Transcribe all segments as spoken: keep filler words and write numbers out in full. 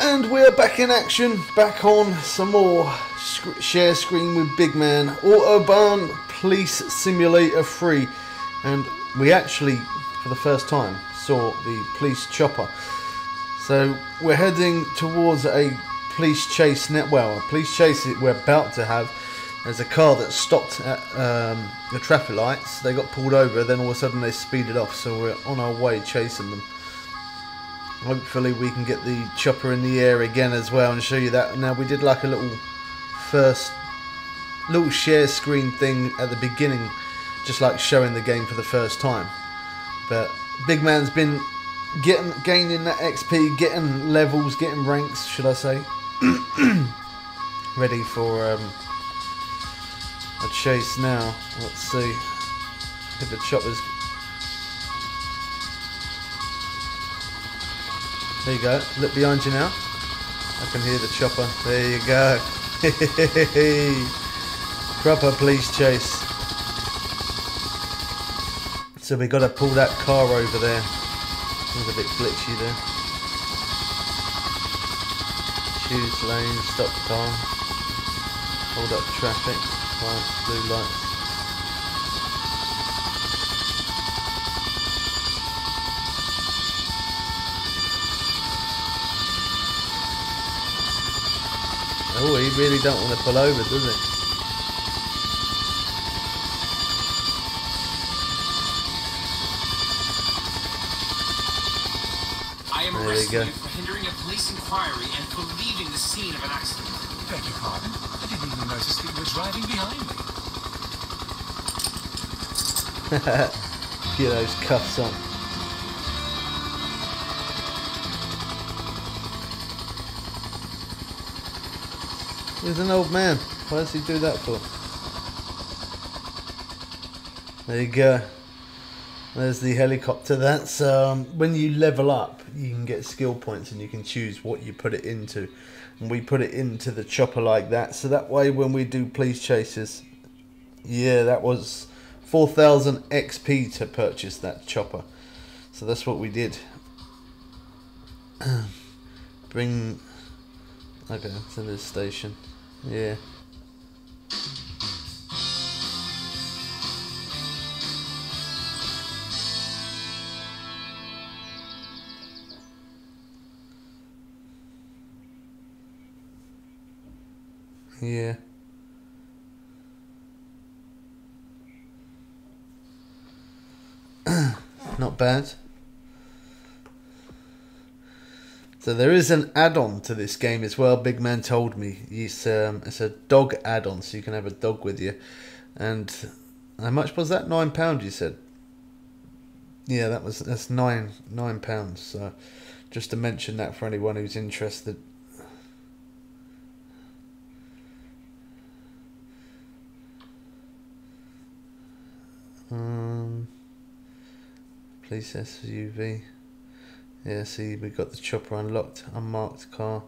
And we're back in action, back on some more sc share screen with Big Man, Autobahn Police Simulator three, and we actually, for the first time, saw the police chopper. So we're heading towards a police chase net. Well, a police chase that we're about to have. There's a car that stopped at um, the traffic lights. They got pulled over, then all of a sudden they speeded off. So we're on our way chasing them. Hopefully we can get the chopper in the air again as well and show you that. Now, we did like a little first little share screen thing at the beginning, just like showing the game for the first time, but Big Man's been getting gaining that X P, getting levels, getting ranks, should I say, ready for um, a chase now. Let's see if the chopper's... There you go, look behind you now. I can hear the chopper. There you go. Proper police chase. So we got to pull that car over there. It was a bit glitchy there. Choose lane, stop car. Hold up traffic, pass blue lights. Oh, he really don't want to pull over, does he? I am arresting you for hindering a police inquiry and for leaving the scene of an accident. Beg your pardon? I didn't even notice that you were driving behind me. Get those cuffs on. He's an old man. Why does he do that for? There you go. There's the helicopter. That's um, when you level up, you can get skill points and you can choose what you put it into. And we put it into the chopper like that. So that way, when we do police chases, yeah, that was four thousand X P to purchase that chopper. So that's what we did. Bring. Okay, to this station. Yeah. Yeah. Not bad. So there is an add-on to this game as well. Big Man told me it's, um, it's a dog add-on, so you can have a dog with you. And how much was that? Nine pounds, you said. Yeah, that was that's nine nine pounds. So just to mention that for anyone who's interested. Um, police S U V. Yeah, see, we got the chopper unlocked, unmarked car,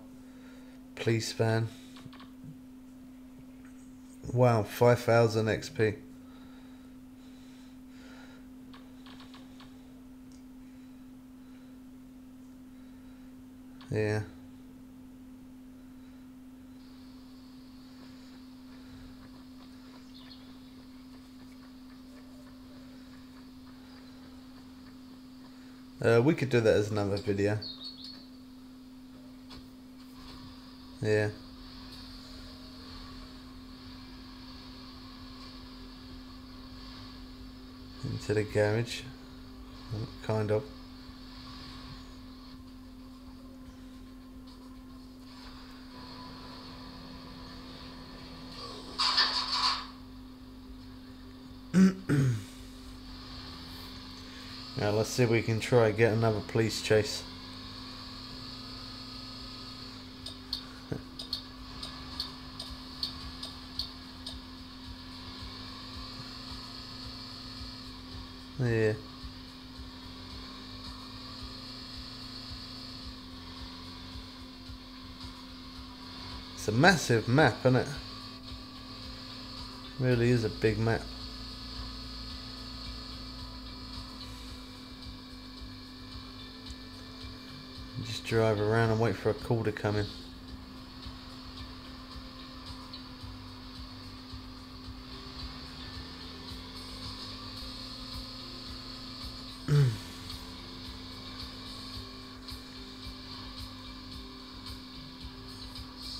police van. Wow, five thousand X P. Yeah. Uh, we could do that as another video. Yeah. Into the garage. Kind of. Now let's see if we can try and get another police chase. Yeah. It's a massive map, isn't it? It really is a big map. Just drive around and wait for a call to come in.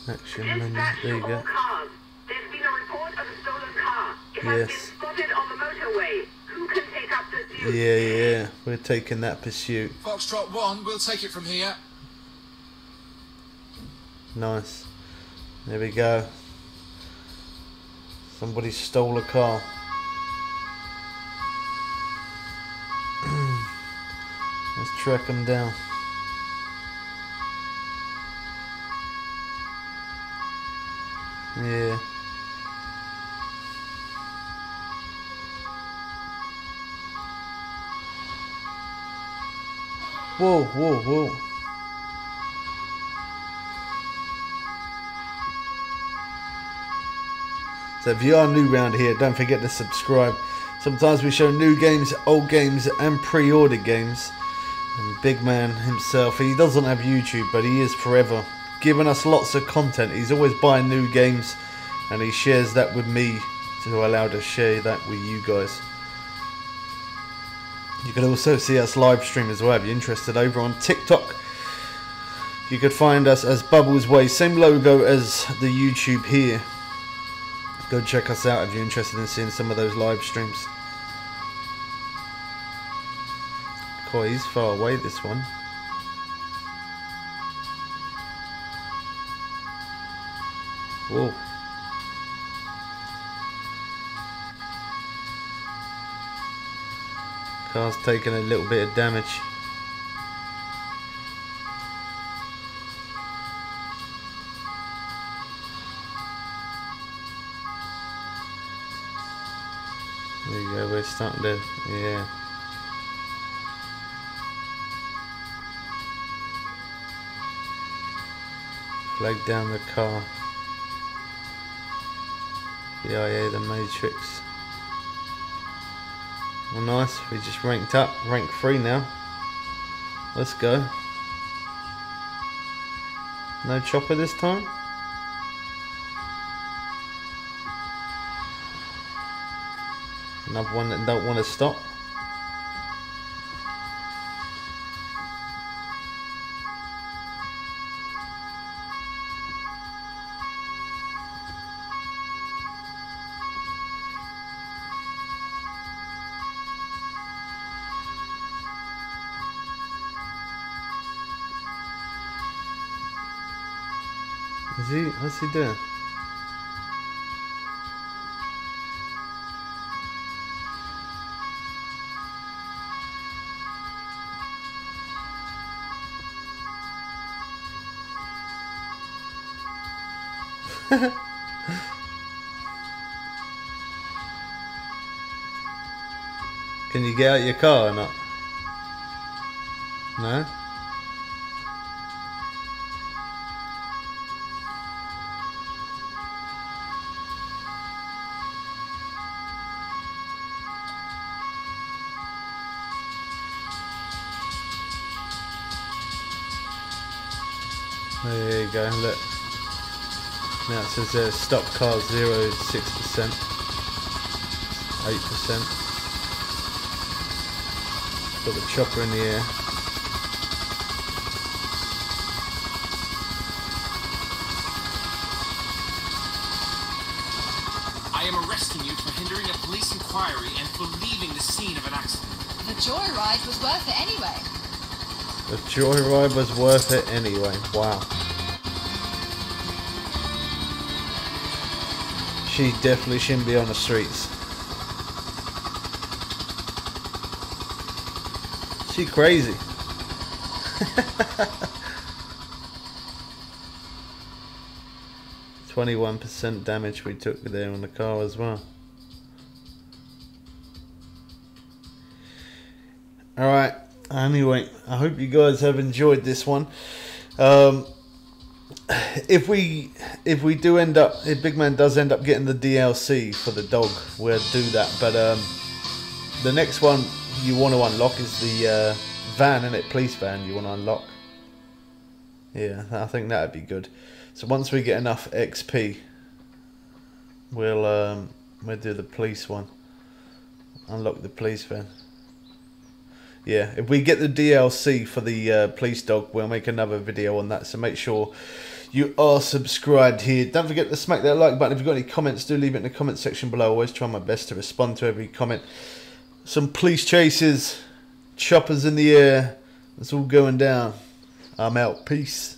Action menu, there you go. There's been a report of a stolen car. If I get spotted on the motorway, who can take up pursuit? Yeah, yeah, we're taking that pursuit. Foxtrot one, we'll take it from here. Nice. There we go. Somebody stole a car. Let's track them down. Yeah. Whoa, whoa, whoa. So if you are new round here, don't forget to subscribe. Sometimes we show new games, old games, and pre-order games. And Big Man himself, he doesn't have YouTube, but he is forever giving us lots of content. He's always buying new games and he shares that with me to allow to share that with you guys. You can also see us live stream as well if you're interested over on TikTok. You could find us as Bubbles Way, same logo as the YouTube here. Go check us out if you're interested in seeing some of those live streams. Quite he's far away this one. Whoa. Car's taking a little bit of damage. There you go, we're starting to, yeah. Flag down the car. B I A the Matrix. Well, nice, we just ranked up, rank three now. Let's go. No chopper this time. Another one that don't want to stop. Is he, what's he doing? Can you get out your car or not? No? There you go, look. Now it says there, stop car zero, six percent, eight percent. Got the chopper in the air. I am arresting you for hindering a police inquiry and for leaving the scene of an accident. The joyride was worth it anyway. The joyride was worth it anyway. Wow. She definitely shouldn't be on the streets. She crazy. twenty-one percent damage we took there on the car as well. Alright. Anyway, I hope you guys have enjoyed this one. Um, if we if we do end up, if Big Man does end up getting the D L C for the dog, we'll do that. But um, the next one you want to unlock is the uh, van, innit? Police van you want to unlock. Yeah, I think that'd be good. So once we get enough X P, we'll um we'll do the police one. Unlock the police van. Yeah, if we get the D L C for the uh, police dog, we'll make another video on that. So make sure you are subscribed here. Don't forget to smack that like button. If you've got any comments, do leave it in the comment section below. I always try my best to respond to every comment. Some police chases, choppers in the air. It's all going down. I'm out. Peace.